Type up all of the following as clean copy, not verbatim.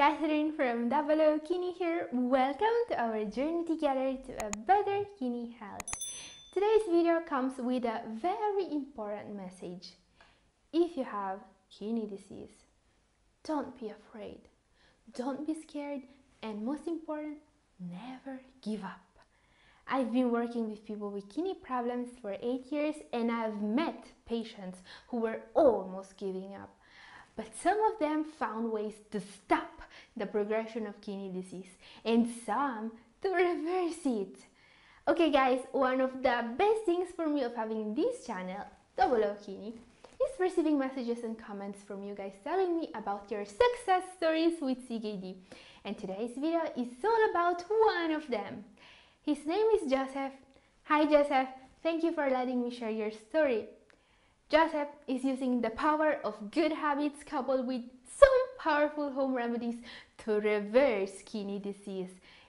Katherine from 00kidney here. Welcome to our journey together to a better kidney health. Today's video comes with a very important message. If you have kidney disease, don't be afraid, don't be scared, and most important, never give up. I've been working with people with kidney problems for 8 years, and I've met patients who were almost giving up. But some of them found ways to stop the progression of kidney disease and some to reverse it. Okay guys, one of the best things for me of having this channel, 00kidney, is receiving messages and comments from you guys telling me about your success stories with CKD. And today's video is all about one of them. His name is Joseph. Hi Joseph, thank you for letting me share your story. Joseph is using the power of good habits coupled with some powerful home remedies to reverse kidney disease.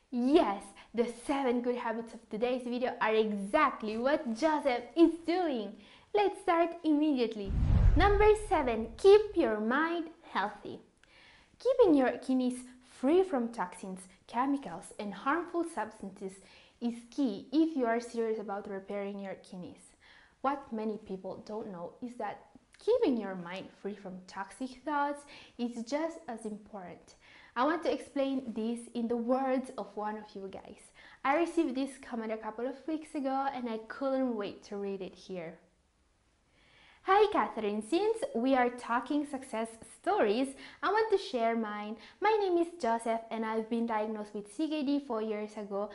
Yes, the 7 good habits of today's video are exactly what Joseph is doing. Let's start immediately. Number 7, keep your mind healthy. Keeping your kidneys free from toxins, chemicals, and harmful substances is key if you are serious about repairing your kidneys. What many people don't know is that keeping your mind free from toxic thoughts is just as important. I want to explain this in the words of one of you guys. I received this comment a couple of weeks ago and I couldn't wait to read it here. Hi Katherine, since we are talking success stories, I want to share mine. My name is Joseph and I've been diagnosed with CKD 4 years ago.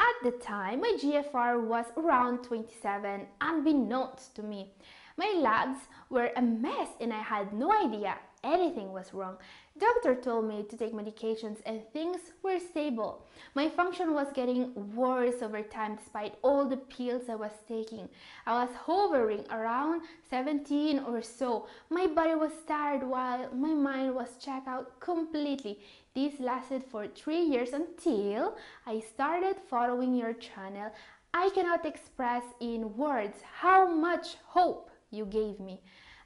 At the time, my GFR was around 27, unbeknownst to me. My labs were a mess and I had no idea anything was wrong. Doctor told me to take medications and things were stable. My function was getting worse over time despite all the pills I was taking. I was hovering around 17 or so. My body was tired while my mind was checked out completely. This lasted for 3 years until I started following your channel. I cannot express in words how much hope you gave me.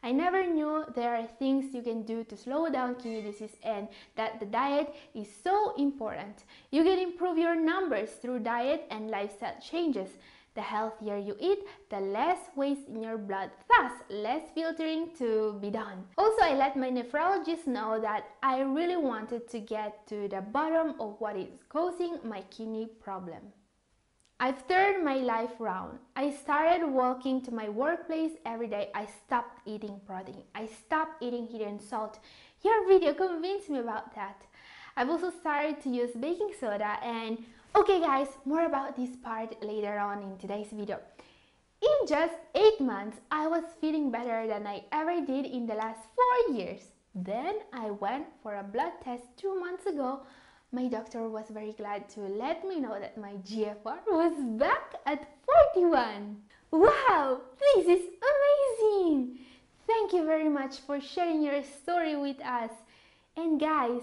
I never knew there are things you can do to slow down kidney disease and that the diet is so important. You can improve your numbers through diet and lifestyle changes. The healthier you eat, the less waste in your blood, thus less filtering to be done. Also, I let my nephrologist know that I really wanted to get to the bottom of what is causing my kidney problem. I've turned my life around. I started walking to my workplace every day. I stopped eating protein. I stopped eating hidden salt. Your video convinced me about that. I've also started to use baking soda and okay guys, more about this part later on in today's video. In just 8 months, I was feeling better than I ever did in the last 4 years. Then I went for a blood test 2 months ago. My doctor was very glad to let me know that my GFR was back at 41. Wow, this is amazing! Thank you very much for sharing your story with us. And guys,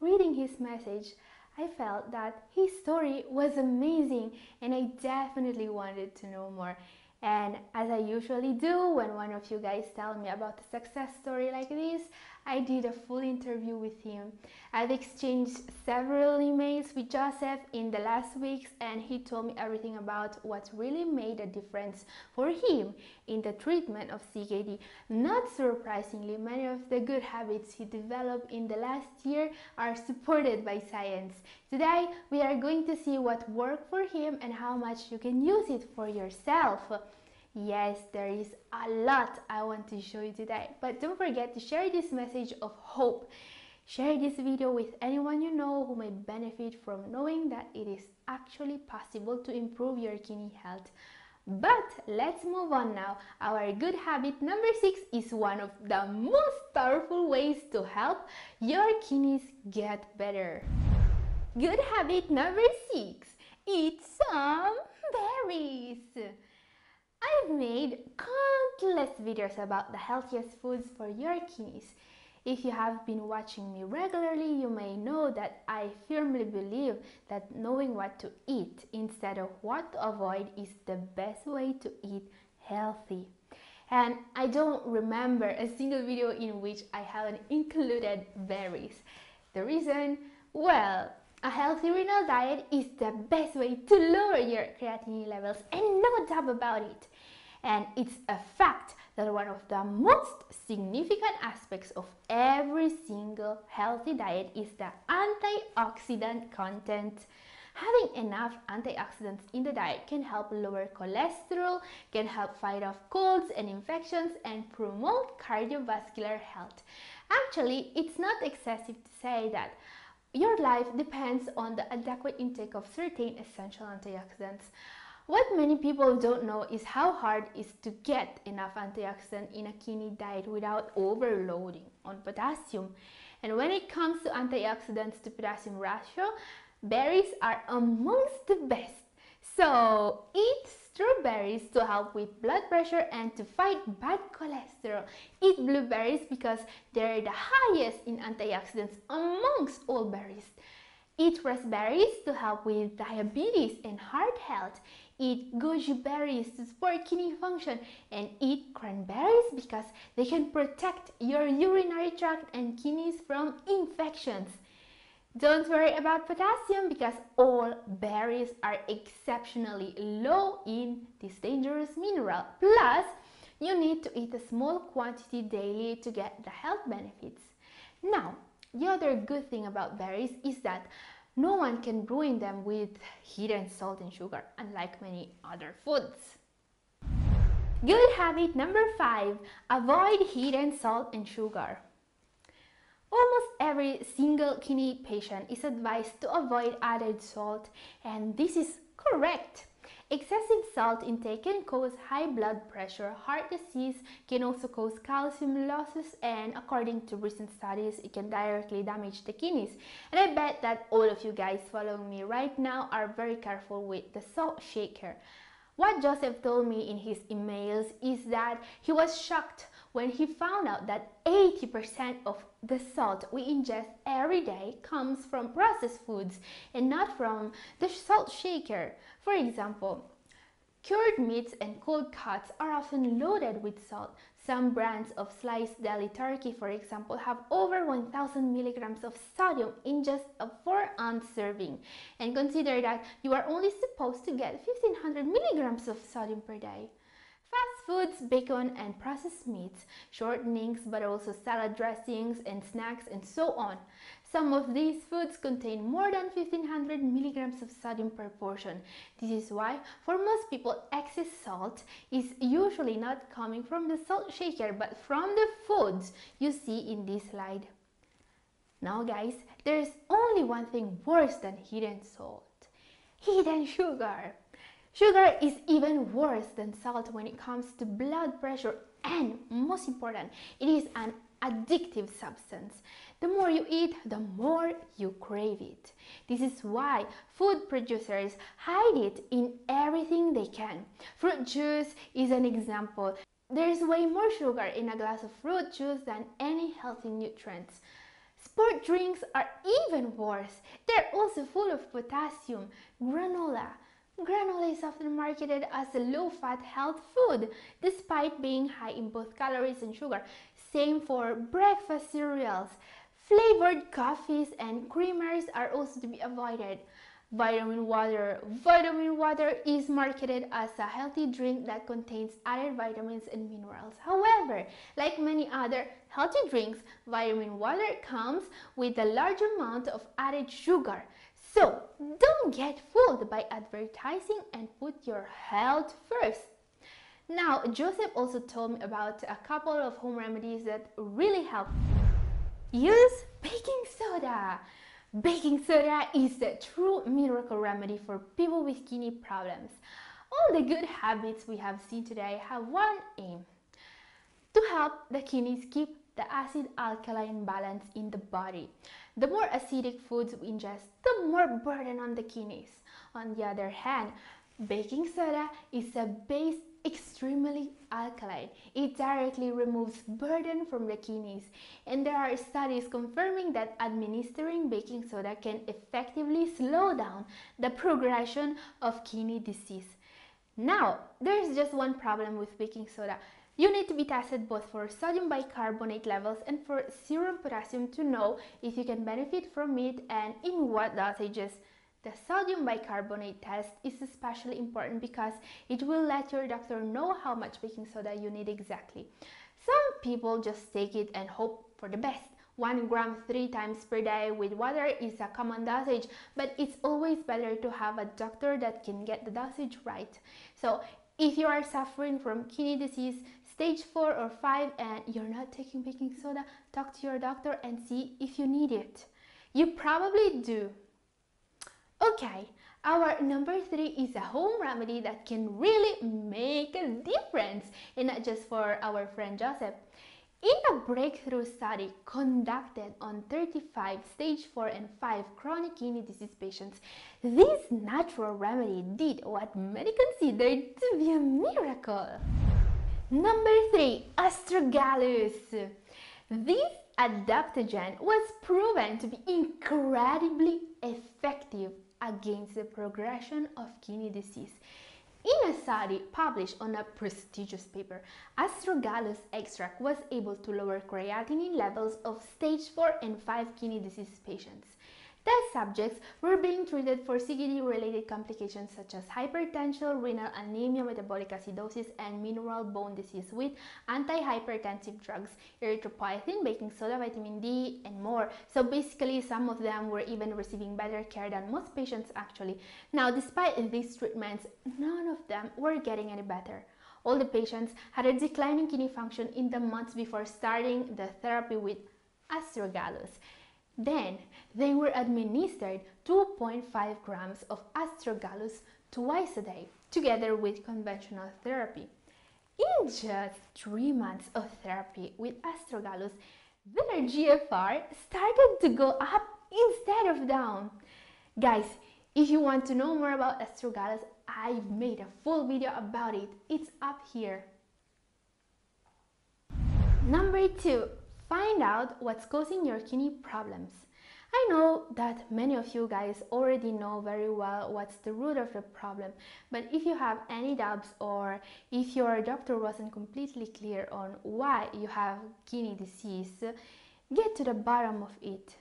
reading his message, I felt that his story was amazing and I definitely wanted to know more. And as I usually do, when one of you guys tell me about a success story like this, I did a full interview with him. I've exchanged several emails with Joseph in the last weeks and he told me everything about what really made a difference for him in the treatment of CKD. Not surprisingly, many of the good habits he developed in the last year are supported by science. Today, we are going to see what worked for him and how much you can use it for yourself. Yes, there is a lot I want to show you today, but don't forget to share this message of hope. Share this video with anyone you know who may benefit from knowing that it is actually possible to improve your kidney health. But let's move on now. Our good habit number 6 is one of the most powerful ways to help your kidneys get better. Good habit number 6, eat some berries. I've made countless videos about the healthiest foods for your kidneys. If you have been watching me regularly, you may know that I firmly believe that knowing what to eat instead of what to avoid is the best way to eat healthy. And I don't remember a single video in which I haven't included berries. The reason? Well, a healthy renal diet is the best way to lower your creatinine levels and no doubt about it. And it's a fact that one of the most significant aspects of every single healthy diet is the antioxidant content. Having enough antioxidants in the diet can help lower cholesterol, can help fight off colds and infections, and promote cardiovascular health. Actually, it's not excessive to say that your life depends on the adequate intake of certain essential antioxidants. What many people don't know is how hard it is to get enough antioxidant in a kidney diet without overloading on potassium. And when it comes to antioxidants to potassium ratio, berries are amongst the best. So eat strawberries to help with blood pressure and to fight bad cholesterol. Eat blueberries because they're the highest in antioxidants amongst all berries. Eat raspberries to help with diabetes and heart health. Eat goji berries to support kidney function, and eat cranberries because they can protect your urinary tract and kidneys from infections. Don't worry about potassium because all berries are exceptionally low in this dangerous mineral. Plus, you need to eat a small quantity daily to get the health benefits. Now, the other good thing about berries is that no one can ruin them with hidden salt and sugar, unlike many other foods. Good habit number 5. Avoid hidden salt and sugar. Almost every single kidney patient is advised to avoid added salt, and this is correct. Excessive salt intake can cause high blood pressure, heart disease, can also cause calcium losses, and according to recent studies, it can directly damage the kidneys. And I bet that all of you guys following me right now are very careful with the salt shaker. What Joseph told me in his emails is that he was shocked when he found out that 80% of the salt we ingest every day comes from processed foods and not from the salt shaker. For example, cured meats and cold cuts are often loaded with salt. Some brands of sliced deli turkey, for example, have over 1000 milligrams of sodium in just a 4-ounce serving. And consider that you are only supposed to get 1500 milligrams of sodium per day. Fast foods, bacon and processed meats, shortenings, but also salad dressings and snacks and so on. Some of these foods contain more than 1500 milligrams of sodium per portion. This is why for most people excess salt is usually not coming from the salt shaker but from the foods you see in this slide. Now guys, there is only one thing worse than hidden salt: hidden sugar. Sugar is even worse than salt when it comes to blood pressure, and most important, it is an addictive substance. The more you eat, the more you crave it. This is why food producers hide it in everything they can. Fruit juice is an example. There is way more sugar in a glass of fruit juice than any healthy nutrients. Sport drinks are even worse. They're also full of potassium. Granola. Granola is often marketed as a low-fat health food, despite being high in both calories and sugar. Same for breakfast cereals. Flavored coffees and creamers are also to be avoided. Vitamin water. Vitamin water is marketed as a healthy drink that contains added vitamins and minerals. However, like many other healthy drinks, vitamin water comes with a large amount of added sugar. So, don't get fooled by advertising and put your health first. Now, Joseph also told me about a couple of home remedies that really help. Use baking soda. Baking soda is the true miracle remedy for people with kidney problems. All the good habits we have seen today have one aim: to help the kidneys keep the acid-alkaline balance in the body. The more acidic foods we ingest, the more burden on the kidneys. On the other hand, baking soda is a base extremely alkaline. It directly removes burden from the kidneys, and there are studies confirming that administering baking soda can effectively slow down the progression of kidney disease. Now, there's just one problem with baking soda. You need to be tested both for sodium bicarbonate levels and for serum potassium to know if you can benefit from it and in what dosages. The sodium bicarbonate test is especially important because it will let your doctor know how much baking soda you need exactly. Some people just take it and hope for the best. 1 gram 3 times per day with water is a common dosage, but it's always better to have a doctor that can get the dosage right. So if you are suffering from kidney disease stage 4 or 5 and you're not taking baking soda, talk to your doctor and see if you need it. You probably do. Okay, our number 3 is a home remedy that can really make a difference, and not just for our friend Joseph. In a breakthrough study conducted on 35 stage 4 and 5 chronic kidney disease patients, this natural remedy did what many considered to be a miracle. Number 3, astragalus. This adaptogen was proven to be incredibly effective against the progression of kidney disease. In a study published on a prestigious paper, astragalus extract was able to lower creatinine levels of stage 4 and 5 kidney disease patients. Test subjects were being treated for CKD-related complications such as hypertension, renal anemia, metabolic acidosis, and mineral bone disease with antihypertensive drugs, erythropoietin, baking soda, vitamin D, and more. So basically, some of them were even receiving better care than most patients actually. Now, despite these treatments, none of them were getting any better. All the patients had a decline in kidney function in the months before starting the therapy with astragalus. Then they were administered 2.5 grams of astragalus twice a day, together with conventional therapy. In just 3 months of therapy with astragalus, their GFR started to go up instead of down. Guys, if you want to know more about astragalus, I've made a full video about it. It's up here. Number 2. Find out what's causing your kidney problems. I know that many of you guys already know very well what's the root of the problem, but if you have any doubts or if your doctor wasn't completely clear on why you have kidney disease, get to the bottom of it.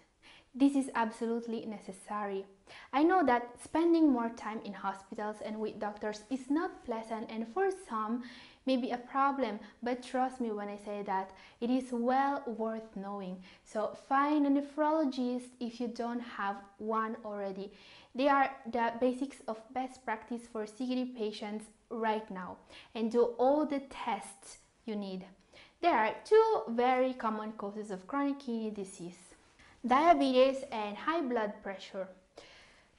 This is absolutely necessary. I know that spending more time in hospitals and with doctors is not pleasant and for some may be a problem, but trust me when I say that it is well worth knowing. So find a nephrologist if you don't have one already. They are the basics of best practice for CKD patients right now, and do all the tests you need. There are 2 very common causes of chronic kidney disease: diabetes and high blood pressure.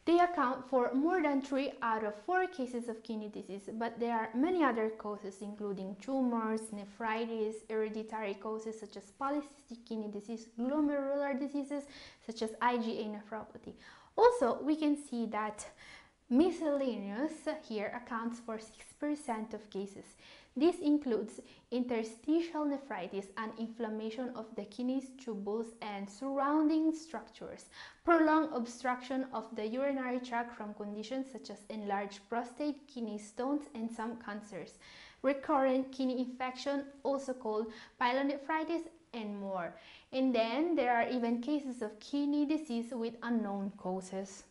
They account for more than 3 out of 4 cases of kidney disease, but there are many other causes including tumors, nephritis, hereditary causes such as polycystic kidney disease, glomerular diseases such as IgA nephropathy. Also, we can see that miscellaneous here accounts for 6% of cases. This includes interstitial nephritis and inflammation of the kidneys, tubules, and surrounding structures, prolonged obstruction of the urinary tract from conditions such as enlarged prostate, kidney stones, and some cancers, recurrent kidney infection, also called pyelonephritis, and more. And then there are even cases of kidney disease with unknown causes.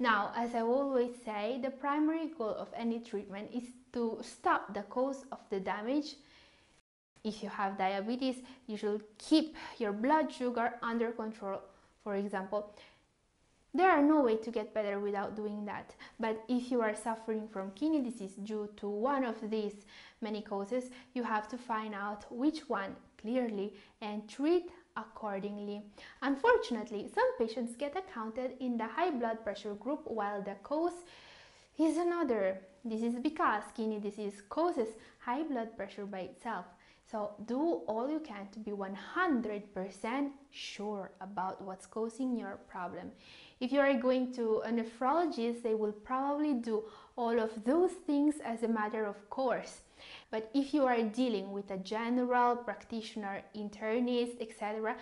Now, as I always say, the primary goal of any treatment is to stop the cause of the damage. If you have diabetes, you should keep your blood sugar under control, for example. There are no way to get better without doing that. But if you are suffering from kidney disease due to one of these many causes, you have to find out which one clearly and treat accordingly. Unfortunately, some patients get accounted in the high blood pressure group while the cause is another. This is because kidney disease causes high blood pressure by itself. So do all you can to be 100% sure about what's causing your problem. If you are going to a nephrologist, they will probably do all of those things as a matter of course. But if you are dealing with a general practitioner, internist, etc.,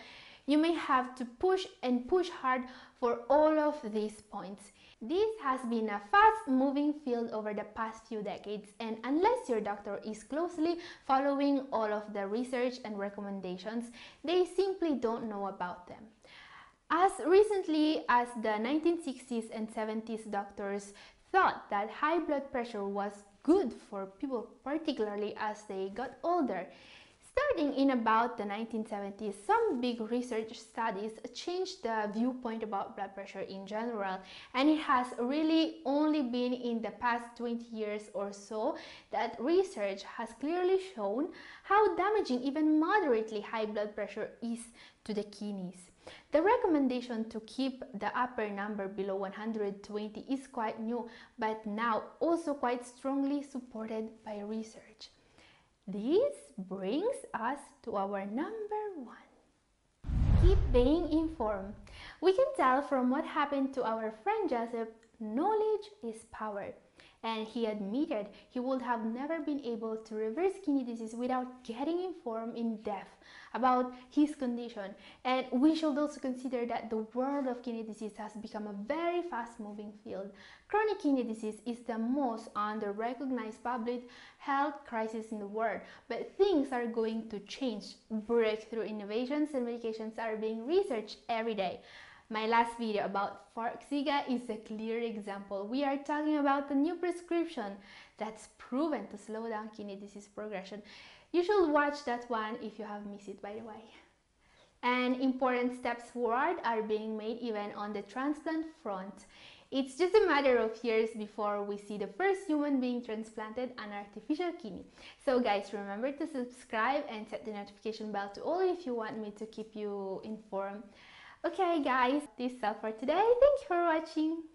You may have to push and push hard for all of these points. This has been a fast-moving field over the past few decades, and unless your doctor is closely following all of the research and recommendations, they simply don't know about them. As recently as the 1960s and 70s, doctors thought that high blood pressure was good for people, particularly as they got older. Starting in about the 1970s, some big research studies changed the viewpoint about blood pressure in general, and it has really only been in the past 20 years or so that research has clearly shown how damaging even moderately high blood pressure is to the kidneys. The recommendation to keep the upper number below 120 is quite new, but now also quite strongly supported by research. This brings us to our number 1. Keep being informed. We can tell from what happened to our friend Joseph, knowledge is power. And he admitted he would have never been able to reverse kidney disease without getting informed in depth about his condition. And we should also consider that the world of kidney disease has become a very fast-moving field. Chronic kidney disease is the most under-recognized public health crisis in the world, but things are going to change. Breakthrough innovations and medications are being researched every day. My last video about Farxiga is a clear example. We are talking about a new prescription that's proven to slow down kidney disease progression. You should watch that one if you have missed it, by the way. And important steps forward are being made even on the transplant front. It's just a matter of years before we see the first human being transplanted an artificial kidney. So guys, remember to subscribe and set the notification bell to all if you want me to keep you informed. Okay guys, this is all for today. Thank you for watching.